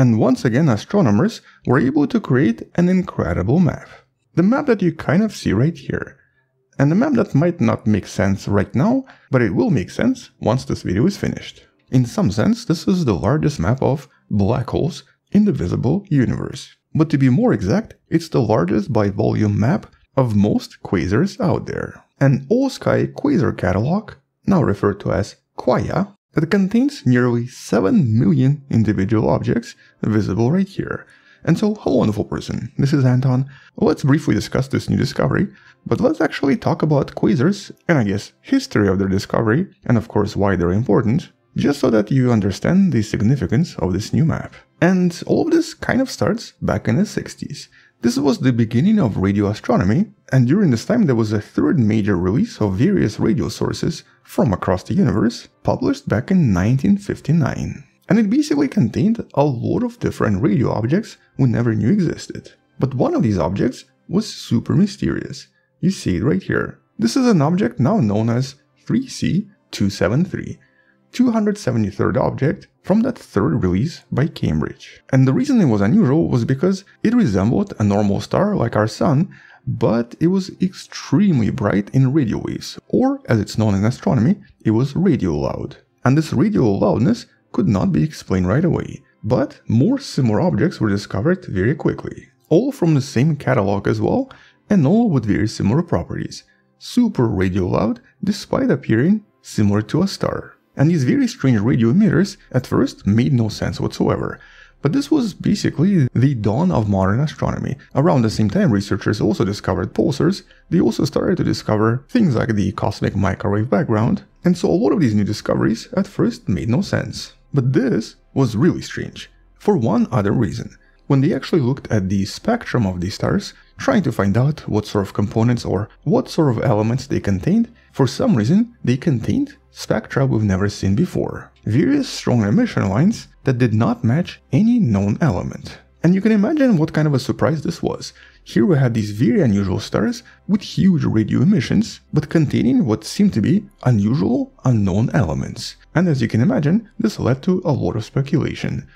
and once again astronomers were able to create an incredible map. The map that you kind of see right here. And the map that might not make sense right now, but it will make sense once this video is finished. In some sense, this is the largest map of black holes in the visible universe. But to be more exact, it's the largest by volume map of most quasars out there. An all-sky quasar catalog, now referred to as Quaia, that contains nearly 7 million individual objects visible right here. And so, hello wonderful person, this is Anton. Let's briefly discuss this new discovery, but let's actually talk about quasars and I guess history of their discovery and of course why they're important, just so that you understand the significance of this new map. And all of this kind of starts back in the 60s. This was the beginning of radio astronomy, and during this time there was a third major release of various radio sources from across the universe, published back in 1959. And it basically contained a lot of different radio objects we never knew existed. But one of these objects was super mysterious. You see it right here. This is an object now known as 3C273. 273rd object from that third release by Cambridge. And the reason it was unusual was because it resembled a normal star like our sun, but it was extremely bright in radio waves, or as it's known in astronomy, it was radio loud. And this radio loudness could not be explained right away, but more similar objects were discovered very quickly, all from the same catalog as well, and all with very similar properties, super radio loud despite appearing similar to a star. And these very strange radio emitters at first made no sense whatsoever. But this was basically the dawn of modern astronomy. Around the same time, researchers also discovered pulsars. They also started to discover things like the cosmic microwave background. And so a lot of these new discoveries at first made no sense. But this was really strange, for one other reason. When they actually looked at the spectrum of these stars, trying to find out what sort of components or what sort of elements they contained, for some reason they contained spectra we've never seen before. Various strong emission lines that did not match any known element. And you can imagine what kind of a surprise this was. Here we had these very unusual stars with huge radio emissions, but containing what seemed to be unusual, unknown elements. And as you can imagine, this led to a lot of speculation.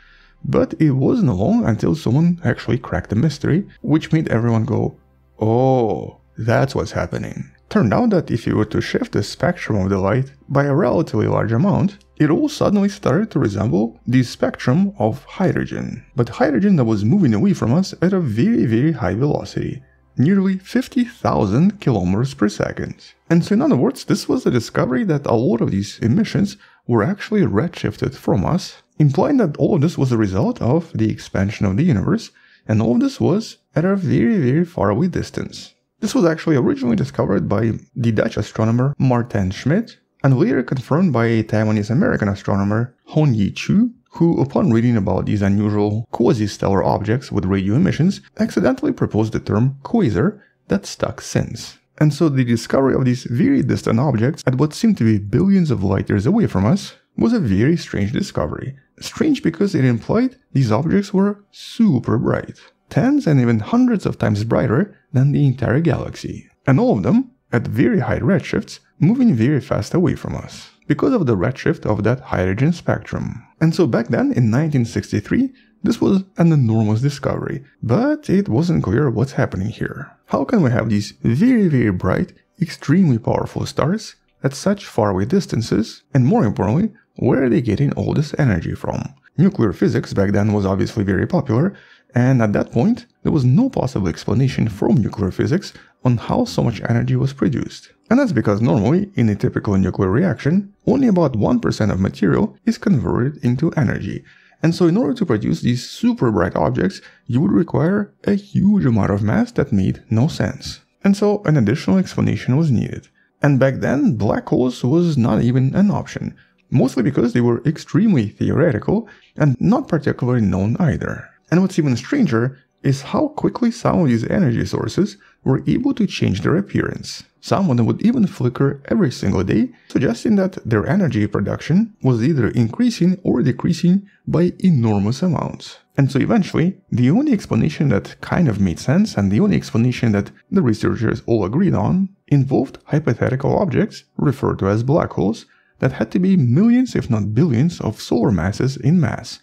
But it wasn't long until someone actually cracked the mystery, which made everyone go, oh, that's what's happening. Turned out that if you were to shift the spectrum of the light by a relatively large amount, it all suddenly started to resemble the spectrum of hydrogen. But hydrogen that was moving away from us at a very, very high velocity, nearly 50,000 kilometers per second. And so in other words, this was the discovery that a lot of these emissions were actually redshifted from us, implying that all of this was a result of the expansion of the universe, and all of this was at a very, very faraway distance. This was actually originally discovered by the Dutch astronomer Martin Schmidt, and later confirmed by a Taiwanese-American astronomer Hong Yi Chu, who, upon reading about these unusual quasi-stellar objects with radio emissions, accidentally proposed the term quasar that stuck since. And so the discovery of these very distant objects at what seemed to be billions of light years away from us was a very strange discovery. Strange because it implied these objects were super bright, tens and even hundreds of times brighter than the entire galaxy. And all of them, at very high redshifts, moving very fast away from us, because of the redshift of that hydrogen spectrum. And so back then, in 1963, this was an enormous discovery, but it wasn't clear what's happening here. How can we have these very, very bright, extremely powerful stars at such faraway distances, and more importantly, where are they getting all this energy from? Nuclear physics back then was obviously very popular, and at that point, there was no possible explanation from nuclear physics on how so much energy was produced. And that's because normally, in a typical nuclear reaction, only about 1% of material is converted into energy. And so in order to produce these super bright objects, you would require a huge amount of mass that made no sense. And so an additional explanation was needed. And back then, black holes was not even an option, mostly because they were extremely theoretical and not particularly known either. And what's even stranger is how quickly some of these energy sources were able to change their appearance. Some of them would even flicker every single day, suggesting that their energy production was either increasing or decreasing by enormous amounts. And so eventually, the only explanation that kind of made sense, and the only explanation that the researchers all agreed on, involved hypothetical objects, referred to as black holes, that had to be millions if not billions of solar masses in mass.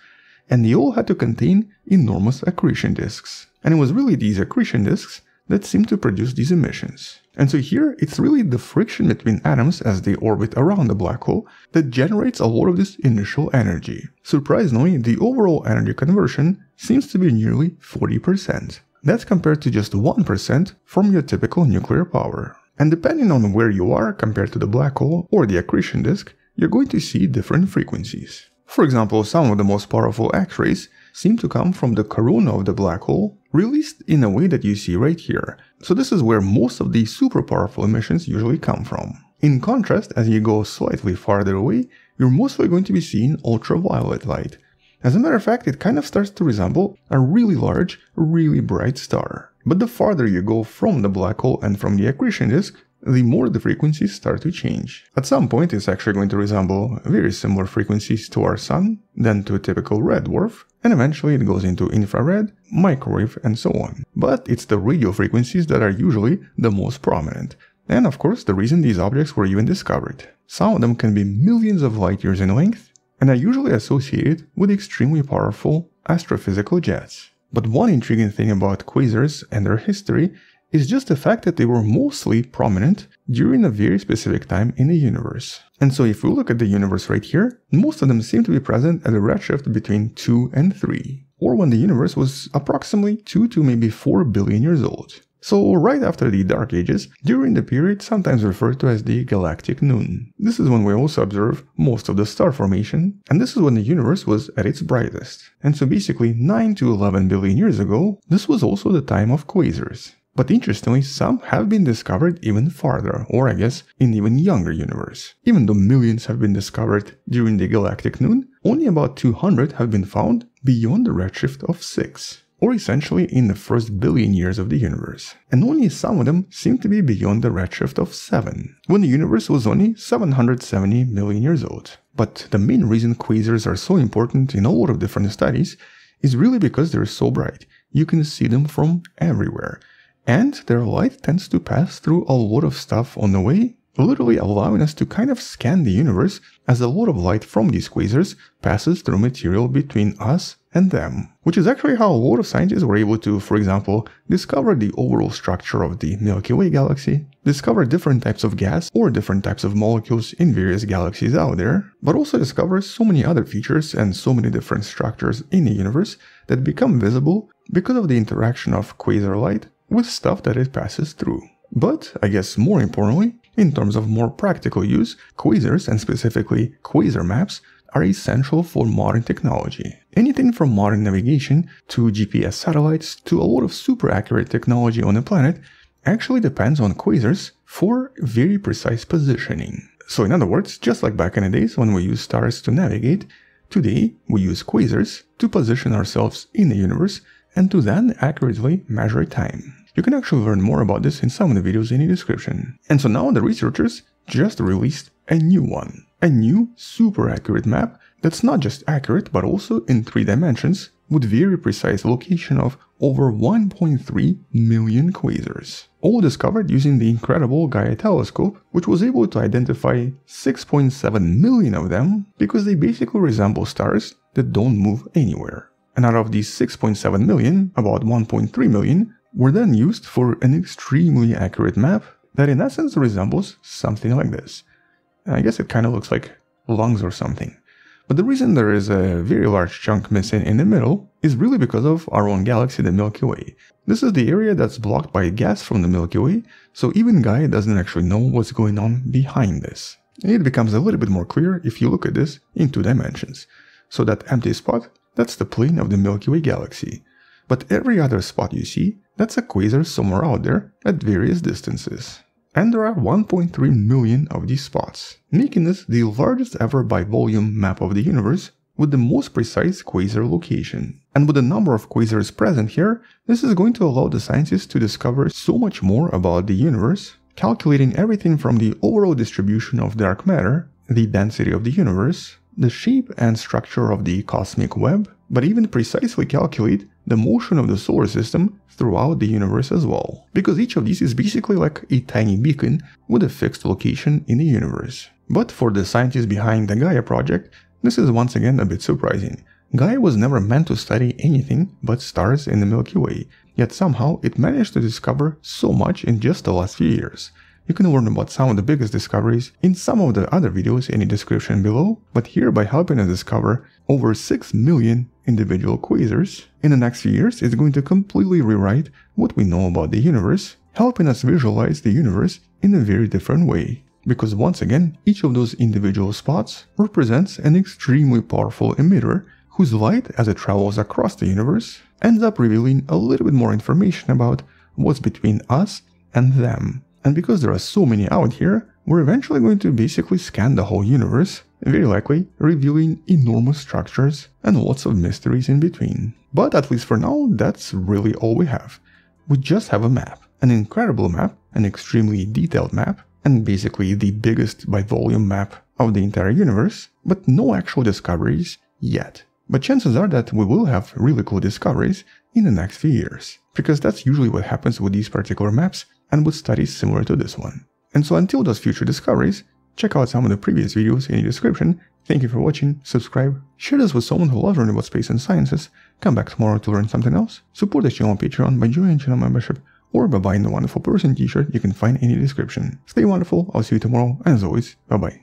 and they all had to contain enormous accretion disks. And it was really these accretion disks that seemed to produce these emissions. And so here it's really the friction between atoms as they orbit around the black hole that generates a lot of this initial energy. Surprisingly, the overall energy conversion seems to be nearly 40%. That's compared to just 1% from your typical nuclear power. And depending on where you are compared to the black hole or the accretion disk, you're going to see different frequencies. For example, some of the most powerful X-rays seem to come from the corona of the black hole, released in a way that you see right here. So this is where most of these super powerful emissions usually come from. In contrast, as you go slightly farther away, you're mostly going to be seeing ultraviolet light. As a matter of fact, it kind of starts to resemble a really large, really bright star. But the farther you go from the black hole and from the accretion disk, the more the frequencies start to change. At some point, it's actually going to resemble very similar frequencies to our sun, then to a typical red dwarf, and eventually it goes into infrared, microwave, and so on. But it's the radio frequencies that are usually the most prominent. And of course, the reason these objects were even discovered. Some of them can be millions of light years in length, and are usually associated with extremely powerful astrophysical jets. But one intriguing thing about quasars and their history is just the fact that they were mostly prominent during a very specific time in the universe. And so if we look at the universe right here, most of them seem to be present at a redshift between 2 and 3, or when the universe was approximately 2 to maybe 4 billion years old. So right after the Dark Ages, during the period sometimes referred to as the galactic noon. This is when we also observe most of the star formation, and this is when the universe was at its brightest. And so basically 9 to 11 billion years ago, this was also the time of quasars. But interestingly, some have been discovered even farther, or I guess, in even younger universe. Even though millions have been discovered during the galactic noon, only about 200 have been found beyond the redshift of 6, or essentially in the first billion years of the universe. And only some of them seem to be beyond the redshift of 7, when the universe was only 770 million years old. But the main reason quasars are so important in a lot of different studies is really because they're so bright. You can see them from everywhere. And their light tends to pass through a lot of stuff on the way, literally allowing us to kind of scan the universe as a lot of light from these quasars passes through material between us and them. Which is actually how a lot of scientists were able to, for example, discover the overall structure of the Milky Way galaxy, discover different types of gas or different types of molecules in various galaxies out there, but also discover so many other features and so many different structures in the universe that become visible because of the interaction of quasar light with stuff that it passes through. But, I guess more importantly, in terms of more practical use, quasars, and specifically quasar maps, are essential for modern technology. Anything from modern navigation to GPS satellites to a lot of super accurate technology on the planet actually depends on quasars for very precise positioning. So in other words, just like back in the days when we used stars to navigate, today we use quasars to position ourselves in the universe and to then accurately measure time. You can actually learn more about this in some of the videos in the description. And so now the researchers just released a new one. A new super accurate map that's not just accurate but also in 3 dimensions with very precise location of over 1.3 million quasars. All discovered using the incredible Gaia telescope, which was able to identify 6.7 million of them because they basically resemble stars that don't move anywhere. And out of these 6.7 million, about 1.3 million were then used for an extremely accurate map that in essence resembles something like this. And I guess it kind of looks like lungs or something. But the reason there is a very large chunk missing in the middle is really because of our own galaxy, the Milky Way. This is the area that's blocked by gas from the Milky Way, so even Gaia doesn't actually know what's going on behind this. It becomes a little bit more clear if you look at this in 2 dimensions. So that empty spot, that's the plane of the Milky Way galaxy. But every other spot you see, that's a quasar somewhere out there at various distances. And there are 1.3 million of these spots, making this the largest ever by volume map of the universe with the most precise quasar location. And with the number of quasars present here, this is going to allow the scientists to discover so much more about the universe, calculating everything from the overall distribution of dark matter, the density of the universe, the shape and structure of the cosmic web, but even precisely calculate the motion of the solar system throughout the universe as well, because each of these is basically like a tiny beacon with a fixed location in the universe. But for the scientists behind the Gaia project, this is once again a bit surprising. Gaia was never meant to study anything but stars in the Milky Way, yet somehow it managed to discover so much in just the last few years. You can learn about some of the biggest discoveries in some of the other videos in the description below, but here by helping us discover over 6 million individual quasars, in the next few years it's going to completely rewrite what we know about the universe, helping us visualize the universe in a very different way. Because once again, each of those individual spots represents an extremely powerful emitter, whose light, as it travels across the universe, ends up revealing a little bit more information about what's between us and them. And because there are so many out here, we're eventually going to basically scan the whole universe, very likely revealing enormous structures and lots of mysteries in between. But at least for now, that's really all we have. We just have a map, an incredible map, an extremely detailed map, and basically the biggest by volume map of the entire universe, but no actual discoveries yet. But chances are that we will have really cool discoveries in the next few years, because that's usually what happens with these particular maps and with studies similar to this one. And so until those future discoveries, check out some of the previous videos in the description. Thank you for watching, subscribe, share this with someone who loves learning about space and sciences, come back tomorrow to learn something else, support the channel on Patreon by joining channel membership or by buying the Wonderful Person t-shirt you can find in the description. Stay wonderful, I'll see you tomorrow, and as always, bye bye.